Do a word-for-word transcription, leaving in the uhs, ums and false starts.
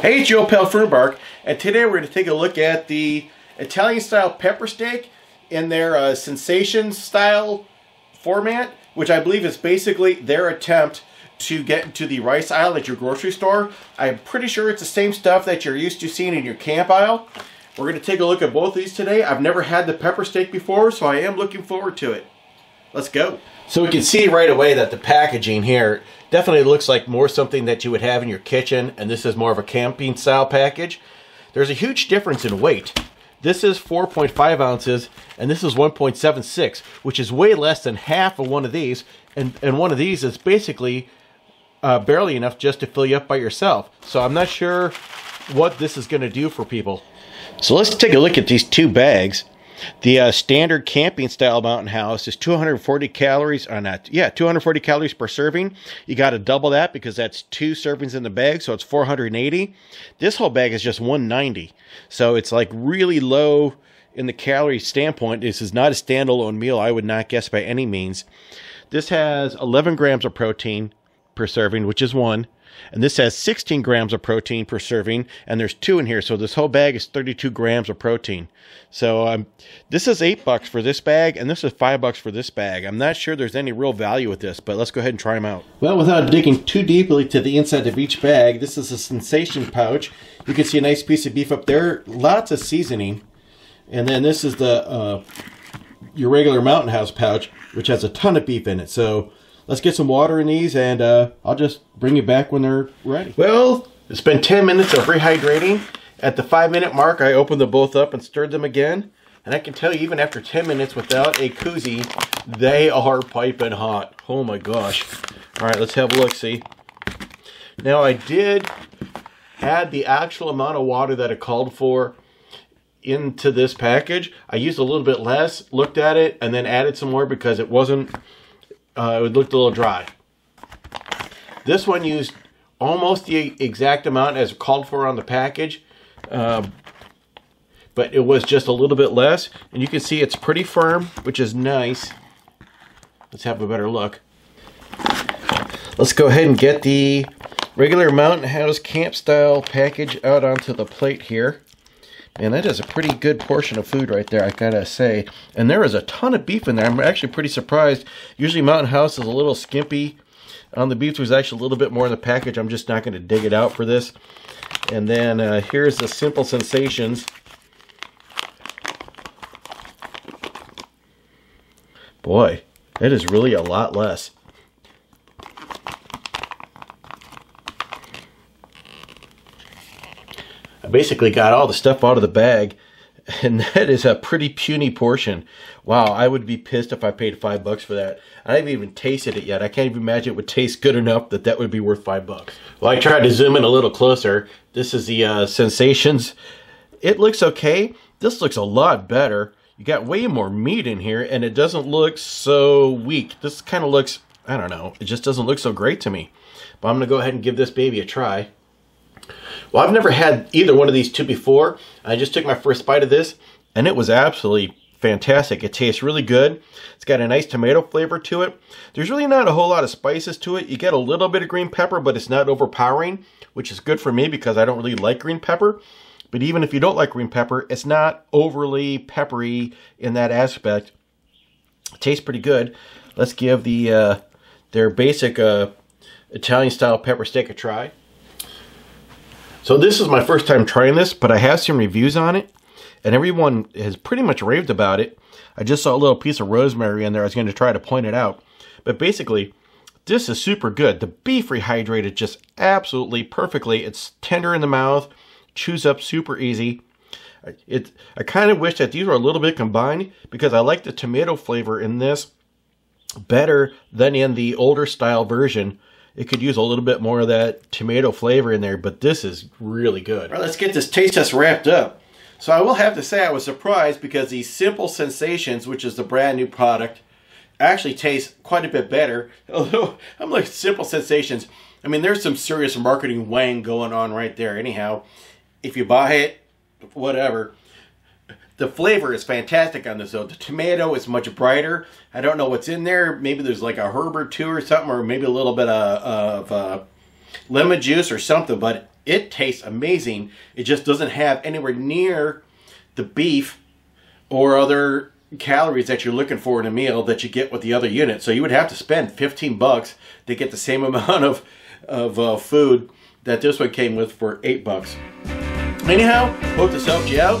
Hey, it's Joe Pell-Furmbark, and today we're going to take a look at the Italian-style pepper steak in their uh, Sensations-style format, which I believe is basically their attempt to get into the rice aisle at your grocery store. I'm pretty sure it's the same stuff that you're used to seeing in your camp aisle. We're going to take a look at both of these today. I've never had the pepper steak before, so I am looking forward to it. Let's go. So we can see right away that the packaging here definitely looks like more something that you would have in your kitchen, and this is more of a camping style package. There's a huge difference in weight. This is four point five ounces and this is one point seven six, which is way less than half of one of these, and, and one of these is basically uh, barely enough just to fill you up by yourself. So I'm not sure what this is going to do for people. So let's take a look at these two bags. The uh, standard camping style Mountain House is two hundred forty calories on that. Yeah, two hundred forty calories per serving. You got to double that because that's two servings in the bag, so it's four hundred eighty. This whole bag is just one ninety. So it's like really low in the calorie standpoint. This is not a standalone meal, I would not guess by any means. This has eleven grams of protein per serving, which is one. And this has sixteen grams of protein per serving, and there's two in here, so this whole bag is thirty-two grams of protein. So um, this is eight bucks for this bag, and this is five bucks for this bag. I'm not sure there's any real value with this, but let's go ahead and try them out. Well, without digging too deeply to the inside of each bag, this is a Sensation pouch. You can see a nice piece of beef up there, lots of seasoning, and then this is the uh, your regular Mountain House pouch, which has a ton of beef in it. So let's get some water in these, and uh, I'll just bring you back when they're ready. Well, it's been ten minutes of rehydrating. At the five minute mark, I opened them both up and stirred them again. And I can tell you, even after ten minutes without a koozie, they are piping hot. Oh my gosh. All right, let's have a look, see. Now, I did add the actual amount of water that it called for into this package. I used a little bit less, looked at it, and then added some more because it wasn't... Uh, it looked a little dry. This one used almost the exact amount as called for on the package, um, but it was just a little bit less. And you can see it's pretty firm, which is nice. Let's have a better look. Let's go ahead and get the regular Mountain House camp style package out onto the plate here. And that is a pretty good portion of food right there, I gotta say. And there is a ton of beef in there. I'm actually pretty surprised. Usually Mountain House is a little skimpy on the beef. There's actually a little bit more in the package. I'm just not going to dig it out for this. And then uh, here's the Simple Sensations. Boy, that is really a lot less. Basically got all the stuff out of the bag, and that is a pretty puny portion. Wow, I would be pissed if I paid five bucks for that. I haven't even tasted it yet. I can't even imagine it would taste good enough that that would be worth five bucks. Well, I tried to zoom in a little closer. This is the uh, Sensations. It looks okay. This looks a lot better. You got way more meat in here, and it doesn't look so weak. This kind of looks, I don't know, it just doesn't look so great to me. But I'm going to go ahead and give this baby a try. Well, I've never had either one of these two before. I just took my first bite of this, and it was absolutely fantastic. It tastes really good. It's got a nice tomato flavor to it. There's really not a whole lot of spices to it. You get a little bit of green pepper, but it's not overpowering, which is good for me because I don't really like green pepper. But even if you don't like green pepper, it's not overly peppery in that aspect. It tastes pretty good. Let's give the uh, their basic uh, Italian-style pepper steak a try. So this is my first time trying this, but I have some reviews on it, and everyone has pretty much raved about it. I just saw a little piece of rosemary in there. I was going to try to point it out. But basically, this is super good. The beef rehydrated just absolutely perfectly. It's tender in the mouth, chews up super easy. It, I kind of wish that these were a little bit combined because I like the tomato flavor in this better than in the older style version. It could use a little bit more of that tomato flavor in there, but this is really good. All right, let's get this taste test wrapped up. So I will have to say I was surprised because the Simple Sensations, which is the brand new product, actually tastes quite a bit better. Although, I'm like, Simple Sensations, I mean, there's some serious marketing wang going on right there. Anyhow, if you buy it, whatever. The flavor is fantastic on this, though. The tomato is much brighter. I don't know what's in there. Maybe there's like a herb or two or something, or maybe a little bit of, of uh, lemon juice or something, but It tastes amazing. It just doesn't have anywhere near the beef or other calories that you're looking for in a meal that you get with the other unit. So you would have to spend fifteen bucks to get the same amount of, of uh, food that this one came with for eight bucks. Anyhow, hope this helped you out.